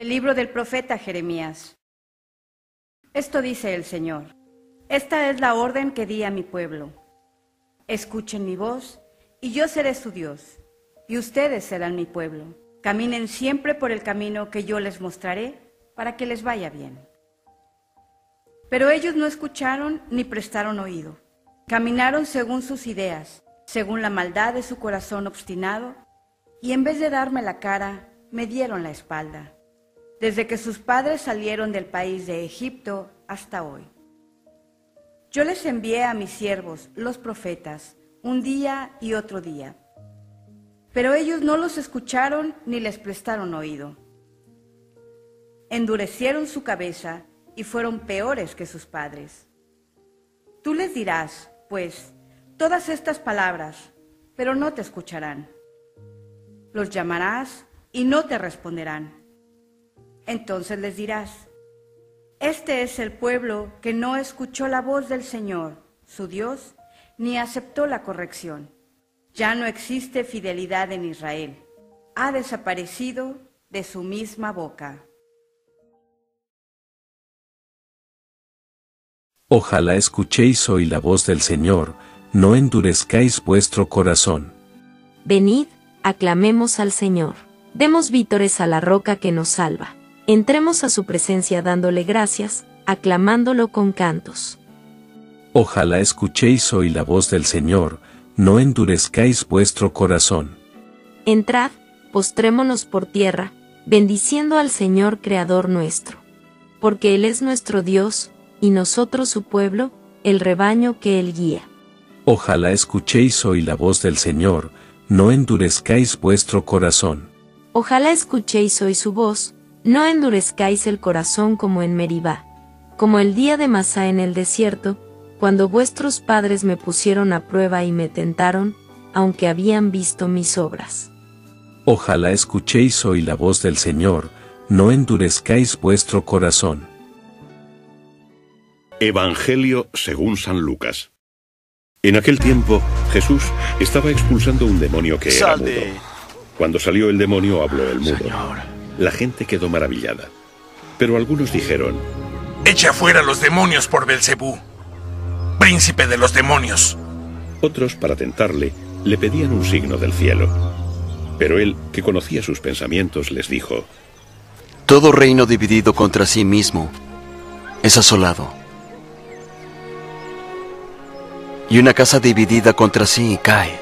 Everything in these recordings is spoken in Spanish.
El libro del profeta Jeremías. Esto dice el Señor: esta es la orden que di a mi pueblo. Escuchen mi voz, y yo seré su Dios, y ustedes serán mi pueblo. Caminen siempre por el camino que yo les mostraré, para que les vaya bien. Pero ellos no escucharon ni prestaron oído. Caminaron según sus ideas, según la maldad de su corazón obstinado, y en vez de darme la cara, me dieron la espalda. Desde que sus padres salieron del país de Egipto hasta hoy. Yo les envié a mis siervos, los profetas, un día y otro día, pero ellos no los escucharon ni les prestaron oído. Endurecieron su cabeza y fueron peores que sus padres. Tú les dirás, pues, todas estas palabras, pero no te escucharán. Los llamarás y no te responderán. Entonces les dirás: este es el pueblo que no escuchó la voz del Señor, su Dios, ni aceptó la corrección. Ya no existe fidelidad en Israel. Ha desaparecido de su misma boca. Ojalá escuchéis hoy la voz del Señor, no endurezcáis vuestro corazón. Venid, aclamemos al Señor. Demos vítores a la roca que nos salva. Entremos a su presencia dándole gracias, aclamándolo con cantos. Ojalá escuchéis hoy la voz del Señor, no endurezcáis vuestro corazón. Entrad, postrémonos por tierra, bendiciendo al Señor Creador nuestro. Porque Él es nuestro Dios, y nosotros su pueblo, el rebaño que Él guía. Ojalá escuchéis hoy la voz del Señor, no endurezcáis vuestro corazón. Ojalá escuchéis hoy su voz, no endurezcáis el corazón como en Meribá, como el día de Masá en el desierto, cuando vuestros padres me pusieron a prueba y me tentaron, aunque habían visto mis obras. Ojalá escuchéis hoy la voz del Señor, no endurezcáis vuestro corazón. Evangelio según San Lucas. En aquel tiempo, Jesús estaba expulsando un demonio que era mudo. Cuando salió el demonio, habló el mudo. La gente quedó maravillada, pero algunos dijeron: «Echa fuera los demonios por Belcebú, príncipe de los demonios». Otros, para tentarle, le pedían un signo del cielo. Pero él, que conocía sus pensamientos, les dijo: «Todo reino dividido contra sí mismo es asolado, y una casa dividida contra sí cae.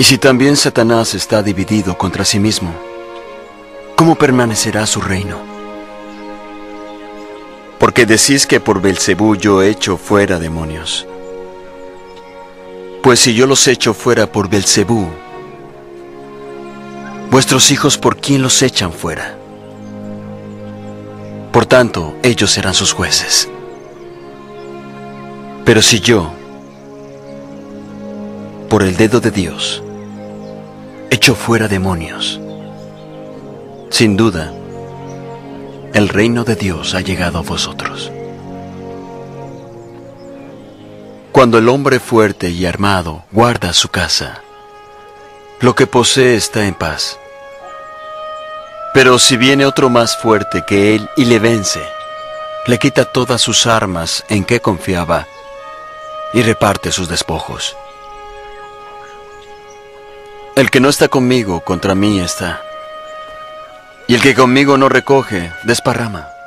Y si también Satanás está dividido contra sí mismo, ¿cómo permanecerá su reino? Porque decís que por Belcebú yo echo fuera demonios. Pues si yo los echo fuera por Belcebú, vuestros hijos ¿por quién los echan fuera? Por tanto, ellos serán sus jueces. Pero si yo, por el dedo de Dios, echo fuera demonios, sin duda, el reino de Dios ha llegado a vosotros. Cuando el hombre fuerte y armado guarda su casa, lo que posee está en paz. Pero si viene otro más fuerte que él y le vence, le quita todas sus armas en que confiaba y reparte sus despojos. El que no está conmigo, contra mí está. Y el que conmigo no recoge, desparrama.